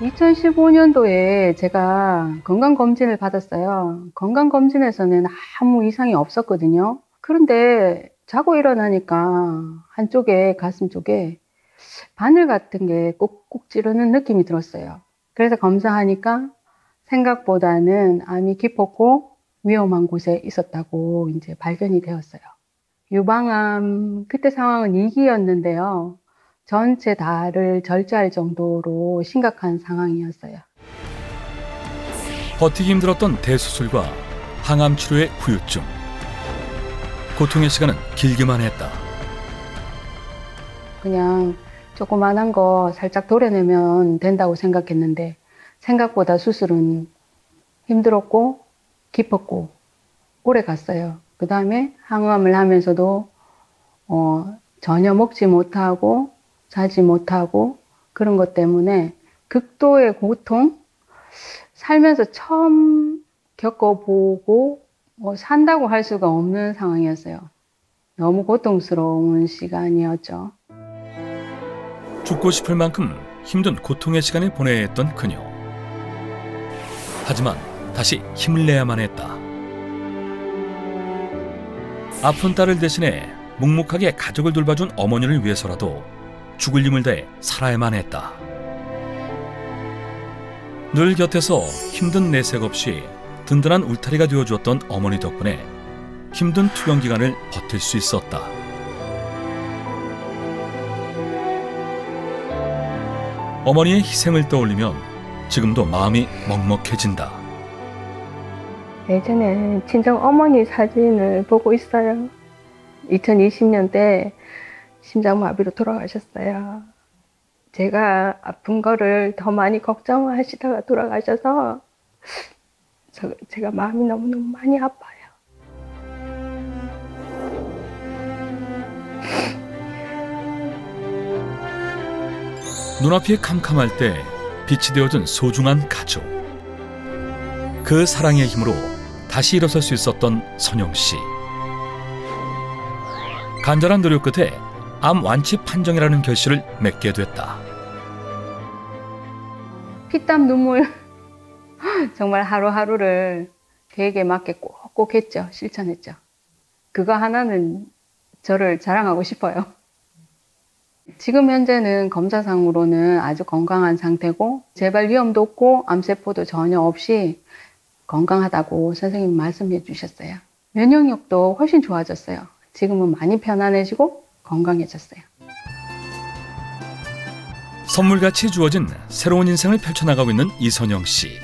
2015년도에 제가 건강검진을 받았어요. 건강검진에서는 아무 이상이 없었거든요. 그런데 자고 일어나니까 한쪽에, 가슴 쪽에 바늘 같은 게 꾹꾹 찌르는 느낌이 들었어요. 그래서 검사하니까 생각보다는 암이 깊었고 위험한 곳에 있었다고 이제 발견이 되었어요. 유방암, 그때 상황은 2기였는데요. 전체 다를 절제할 정도로 심각한 상황이었어요. 버티기 힘들었던 대수술과 항암 치료의 후유증. 고통의 시간은 길기만 했다. 그냥 조그만한 거 살짝 도려내면 된다고 생각했는데 생각보다 수술은 힘들었고 깊었고 오래 갔어요. 그 다음에 항암을 하면서도 전혀 먹지 못하고 자지 못하고 그런 것 때문에 극도의 고통, 살면서 처음 겪어보고 산다고 할 수가 없는 상황이었어요. 너무 고통스러운 시간이었죠. 죽고 싶을 만큼 힘든 고통의 시간을 보내야 했던 그녀. 하지만 다시 힘을 내야만 했다. 아픈 딸을 대신해 묵묵하게 가족을 돌봐준 어머니를 위해서라도 죽을 힘을 다해 살아야만 했다. 늘 곁에서 힘든 내색 없이 든든한 울타리가 되어주었던 어머니 덕분에 힘든 투병 기간을 버틸 수 있었다. 어머니의 희생을 떠올리면 지금도 마음이 먹먹해진다. 예전에 친정 어머니 사진을 보고 있어요. 2020년대 심장마비로 돌아가셨어요. 제가 아픈 거를 더 많이 걱정하시다가 돌아가셔서 제가 마음이 너무너무 많이 아파요. 눈앞이 캄캄할 때 빛이 되어준 소중한 가족. 그 사랑의 힘으로 다시 일어설 수 있었던 선영 씨. 간절한 노력 끝에 암 완치 판정이라는 결실을 맺게 됐다. 피땀 눈물 정말 하루하루를 계획에 맞게 꼭꼭 했죠. 실천했죠. 그거 하나는 저를 자랑하고 싶어요. 지금 현재는 검사상으로는 아주 건강한 상태고 재발 위험도 없고 암세포도 전혀 없이 건강하다고 선생님이 말씀해 주셨어요. 면역력도 훨씬 좋아졌어요. 지금은 많이 편안해지고 건강해졌어요. 선물같이 주어진 새로운 인생을 펼쳐나가고 있는 이선영 씨.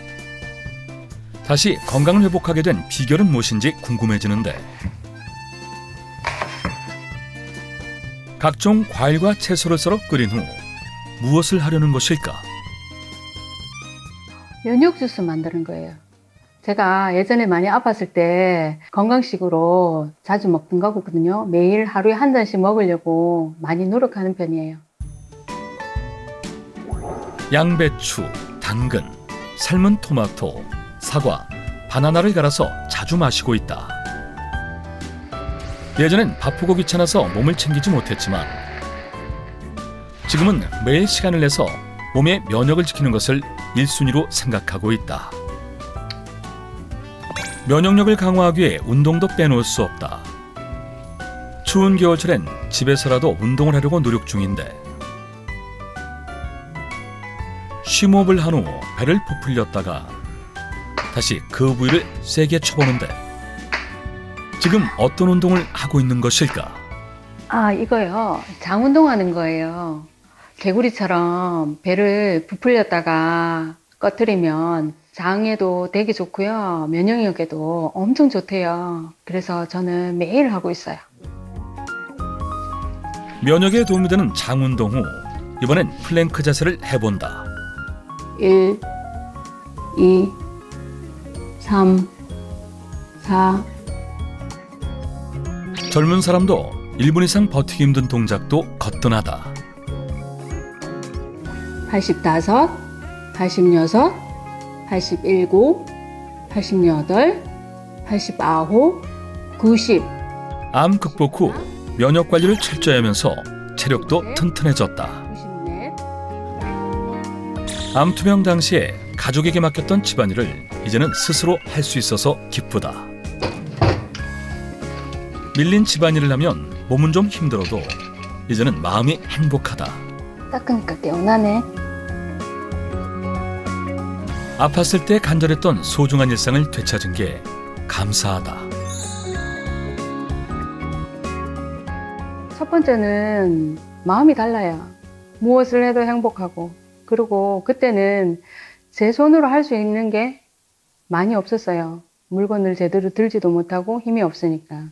다시 건강을 회복하게 된 비결은 무엇인지 궁금해지는데. 각종 과일과 채소를 썰어 끓인 후 무엇을 하려는 것일까? 면역 주스 만드는 거예요. 제가 예전에 많이 아팠을 때 건강식으로 자주 먹던 거거든요. 매일 하루에 한 잔씩 먹으려고 많이 노력하는 편이에요. 양배추, 당근, 삶은 토마토, 사과, 바나나를 갈아서 자주 마시고 있다. 예전엔 바쁘고 귀찮아서 몸을 챙기지 못했지만 지금은 매일 시간을 내서 몸의 면역을 지키는 것을 1순위로 생각하고 있다. 면역력을 강화하기 위해 운동도 빼놓을 수 없다. 추운 겨울철엔 집에서라도 운동을 하려고 노력 중인데 심호흡을 한 후 배를 부풀렸다가 다시 그 부위를 세게 쳐보는데 지금 어떤 운동을 하고 있는 것일까? 아, 이거요. 장 운동하는 거예요. 개구리처럼 배를 부풀렸다가 꺼뜨리면 장에도 되게 좋고요. 면역력에도 엄청 좋대요. 그래서 저는 매일 하고 있어요. 면역에 도움이 되는 장 운동 후 이번엔 플랭크 자세를 해본다. 1, 2, 3, 4. 젊은 사람도 1분 이상 버티기 힘든 동작도 거뜬하다. 85, 86, 87, 88, 89, 90. 암 극복 후 면역 관리를 철저히 하면서 체력도 튼튼해졌다. 암투병 당시에 가족에게 맡겼던 집안일을 이제는 스스로 할 수 있어서 기쁘다. 밀린 집안일을 하면 몸은 좀 힘들어도 이제는 마음이 행복하다. 닦으니까 개운하네. 아팠을 때 간절했던 소중한 일상을 되찾은 게 감사하다. 첫 번째는 마음이 달라야 무엇을 해도 행복하고, 그리고 그때는 제 손으로 할 수 있는 게 많이 없었어요. 물건을 제대로 들지도 못하고 힘이 없으니까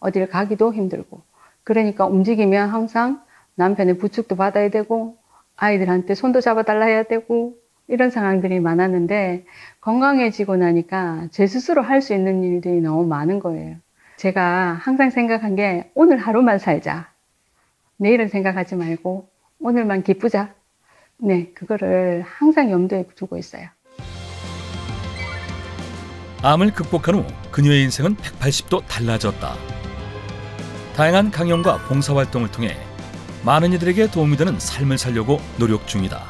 어딜 가기도 힘들고, 그러니까 움직이면 항상 남편의 부축도 받아야 되고 아이들한테 손도 잡아달라 해야 되고 이런 상황들이 많았는데, 건강해지고 나니까 제 스스로 할 수 있는 일들이 너무 많은 거예요. 제가 항상 생각한 게 오늘 하루만 살자, 내일은 생각하지 말고 오늘만 기쁘자. 네, 그거를 항상 염두에 두고 있어요. 암을 극복한 후 그녀의 인생은 180도 달라졌다. 다양한 강연과 봉사활동을 통해 많은 이들에게 도움이 되는 삶을 살려고 노력 중이다.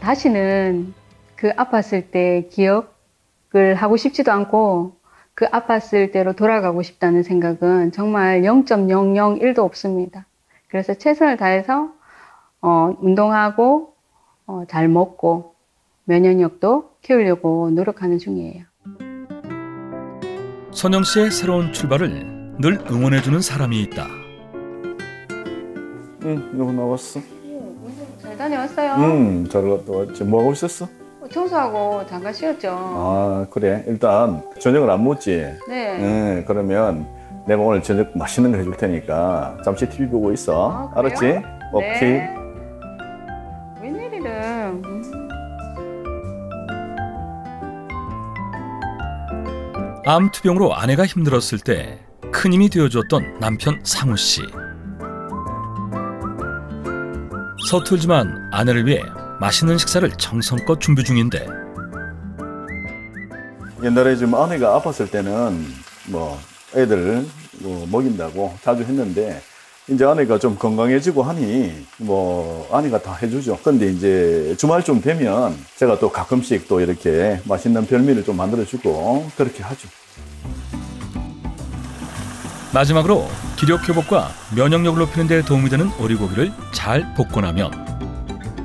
다시는 그 아팠을 때 기억을 하고 싶지도 않고 그 아팠을 때로 돌아가고 싶다는 생각은 정말 0.001도 없습니다. 그래서 최선을 다해서 운동하고 잘 먹고 면역력도 키우려고 노력하는 중이에요. 선영 씨의 새로운 출발을 늘 응원해주는 사람이 있다. 응, 여기 나왔어. 잘 다녀왔어요. 응, 잘 갔다 왔지. 뭐하고 있었어? 청소하고 잠깐 쉬었죠. 아, 그래. 일단 저녁을 안 먹지? 네. 응, 그러면 내가 오늘 저녁 맛있는 거 해줄 테니까 잠시 TV 보고 있어. 아, 알았지? 네. 오케이. 웬일이래. 암투병으로 아내가 힘들었을 때 큰 힘이 되어주었던 남편 상우 씨. 서툴지만 아내를 위해 맛있는 식사를 정성껏 준비 중인데, 옛날에 좀 아내가 아팠을 때는 뭐 애들 먹인다고 자주 했는데, 이제 아내가 좀 건강해지고 하니 뭐 아내가 다 해주죠. 근데 이제 주말쯤 되면 제가 또 가끔씩 또 이렇게 맛있는 별미를 좀 만들어주고 그렇게 하죠. 마지막으로 기력 회복과 면역력을 높이는 데 도움이 되는 오리고기를 잘 복권하면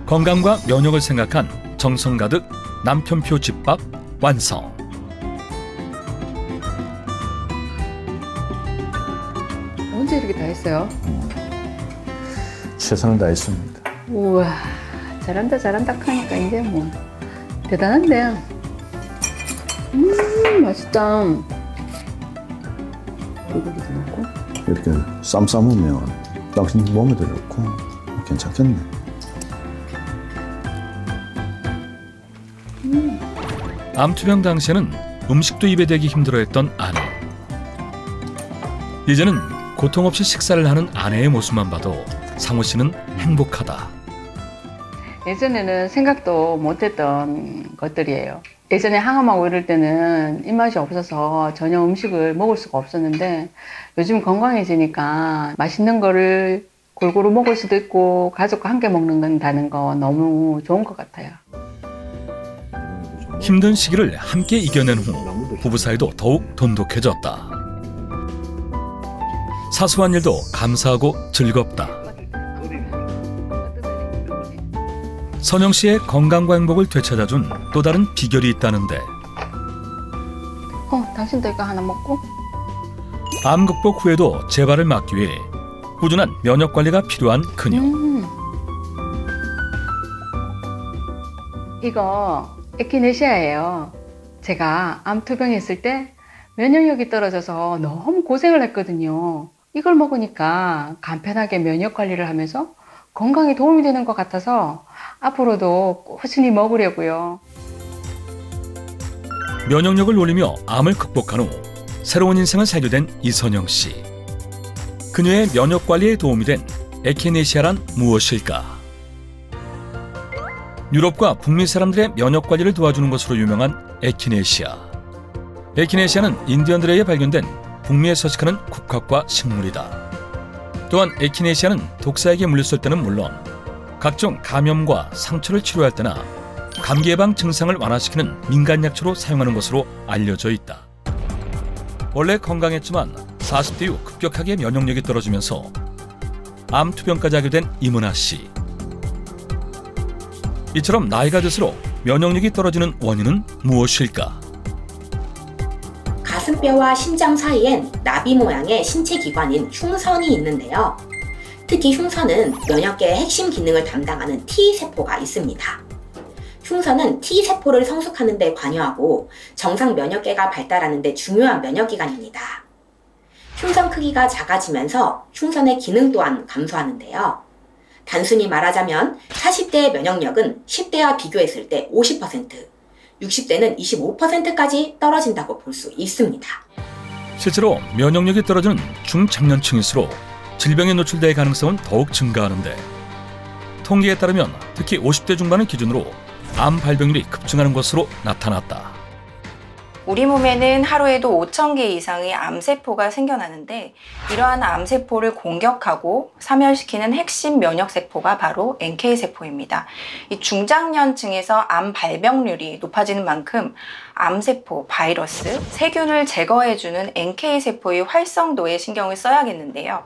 건강과 면역을 생각한 정성 가득 남편표 집밥 완성. 언제 이렇게 다 했어요? 최선을 다했습니다. 우와, 잘한다 잘한다 하니까 이제 뭐 대단한데요. 맛있다. 고기도 넣고 이렇게 쌈 싸먹으면 당신 몸에도 좋고 괜찮겠네. 암투병 당시에는 음식도 입에 대기 힘들어했던 아내. 이제는 고통 없이 식사를 하는 아내의 모습만 봐도 상우 씨는 행복하다. 예전에는 생각도 못했던 것들이에요. 예전에 항암하고 이럴 때는 입맛이 없어서 전혀 음식을 먹을 수가 없었는데, 요즘 건강해지니까 맛있는 거를 골고루 먹을 수도 있고 가족과 함께 먹는다는 거 너무 좋은 것 같아요. 힘든 시기를 함께 이겨낸 후 부부 사이도 더욱 돈독해졌다. 사소한 일도 감사하고 즐겁다. 선영 씨의 건강과 행복을 되찾아준 또 다른 비결이 있다는데. 당신도 이거 하나 먹고? 암 극복 후에도 재발을 막기 위해 꾸준한 면역 관리가 필요한 그녀. 이거 에키네시아예요. 제가 암투병했을 때 면역력이 떨어져서 너무 고생을 했거든요. 이걸 먹으니까 간편하게 면역 관리를 하면서 건강에 도움이 되는 것 같아서 앞으로도 꾸준히 먹으려고요. 면역력을 올리며 암을 극복한 후 새로운 인생을 살게 된 이선영 씨. 그녀의 면역 관리에 도움이 된 에키네시아란 무엇일까? 유럽과 북미 사람들의 면역 관리를 도와주는 것으로 유명한 에키네시아. 에키네시아는 인디언들에게 발견된 북미에 서식하는 국화과 식물이다. 또한 에키네시아는 독사에게 물렸을 때는 물론 각종 감염과 상처를 치료할 때나 감기 예방 증상을 완화시키는 민간약초로 사용하는 것으로 알려져 있다. 원래 건강했지만 40대 이후 급격하게 면역력이 떨어지면서 암투병까지 하게 된 이문아 씨. 이처럼 나이가 들수록 면역력이 떨어지는 원인은 무엇일까? 가슴뼈와 심장 사이엔 나비 모양의 신체 기관인 흉선이 있는데요. 특히 흉선은 면역계의 핵심 기능을 담당하는 T세포가 있습니다. 흉선은 T세포를 성숙하는 데 관여하고 정상 면역계가 발달하는 데 중요한 면역기관입니다. 흉선 크기가 작아지면서 흉선의 기능 또한 감소하는데요. 단순히 말하자면 40대의 면역력은 10대와 비교했을 때 50%, 60대는 25%까지 떨어진다고 볼 수 있습니다. 실제로 면역력이 떨어지는 중장년층일수록 질병에 노출될 가능성은 더욱 증가하는데, 통계에 따르면 특히 50대 중반을 기준으로 암 발병률이 급증하는 것으로 나타났다. 우리 몸에는 하루에도 5,000개 이상의 암세포가 생겨나는데, 이러한 암세포를 공격하고 사멸시키는 핵심 면역세포가 바로 NK세포입니다. 이 중장년층에서 암 발병률이 높아지는 만큼 암세포, 바이러스, 세균을 제거해주는 NK세포의 활성도에 신경을 써야겠는데요.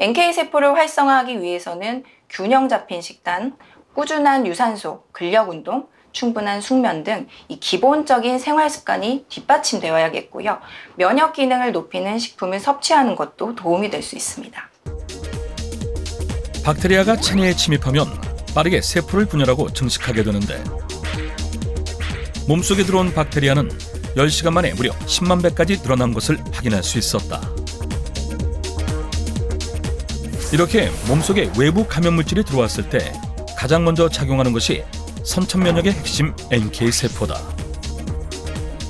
NK세포를 활성화하기 위해서는 균형 잡힌 식단, 꾸준한 유산소, 근력운동, 충분한 숙면 등 이 기본적인 생활습관이 뒷받침되어야겠고요. 면역 기능을 높이는 식품을 섭취하는 것도 도움이 될 수 있습니다. 박테리아가 체내에 침입하면 빠르게 세포를 분열하고 증식하게 되는데, 몸속에 들어온 박테리아는 10시간 만에 무려 10만 배까지 늘어난 것을 확인할 수 있었다. 이렇게 몸속에 외부 감염물질이 들어왔을 때 가장 먼저 작용하는 것이 선천면역의 핵심 NK세포다.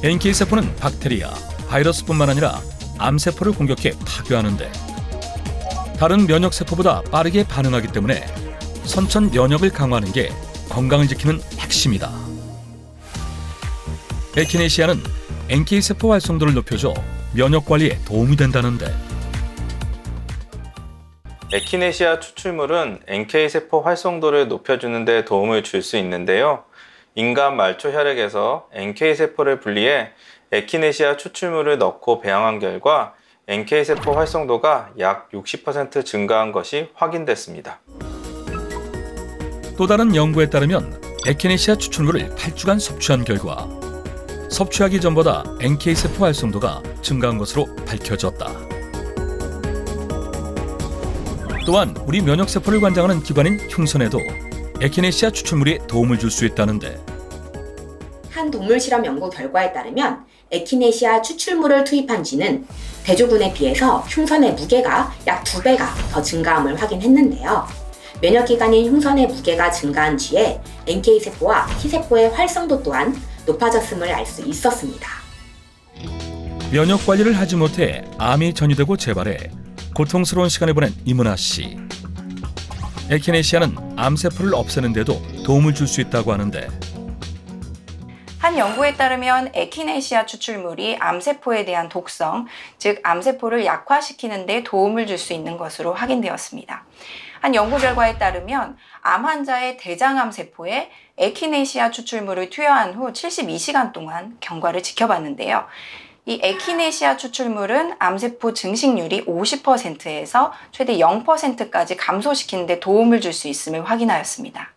NK세포는 박테리아, 바이러스뿐만 아니라 암세포를 공격해 파괴하는데, 다른 면역세포보다 빠르게 반응하기 때문에 선천면역을 강화하는 게 건강을 지키는 핵심이다. 에키네시아는 NK세포 활성도를 높여줘 면역관리에 도움이 된다는데, 에키네시아 추출물은 NK세포 활성도를 높여주는 데 도움을 줄 수 있는데요. 인간 말초 혈액에서 NK세포를 분리해 에키네시아 추출물을 넣고 배양한 결과 NK세포 활성도가 약 60% 증가한 것이 확인됐습니다. 또 다른 연구에 따르면 에키네시아 추출물을 8주간 섭취한 결과 섭취하기 전보다 NK세포 활성도가 증가한 것으로 밝혀졌다. 또한 우리 면역세포를 관장하는 기관인 흉선에도 에키네시아 추출물이 도움을 줄 수 있다는데, 한 동물 실험 연구 결과에 따르면 에키네시아 추출물을 투입한 쥐는 대조군에 비해서 흉선의 무게가 약 2배가 더 증가함을 확인했는데요. 면역기관인 흉선의 무게가 증가한 쥐에 NK세포와 T세포의 활성도 또한 높아졌음을 알 수 있었습니다. 면역관리를 하지 못해 암이 전이되고 재발해 고통스러운 시간을 보낸 이문아 씨. 에키네시아는 암세포를 없애는데도 도움을 줄 수 있다고 하는데, 한 연구에 따르면 에키네시아 추출물이 암세포에 대한 독성, 즉 암세포를 약화시키는 데 도움을 줄 수 있는 것으로 확인되었습니다. 한 연구 결과에 따르면 암 환자의 대장암 세포에 에키네시아 추출물을 투여한 후 72시간 동안 경과를 지켜봤는데요. 이 에키네시아 추출물은 암세포 증식률이 50%에서 최대 0%까지 감소시키는 데 도움을 줄 수 있음을 확인하였습니다.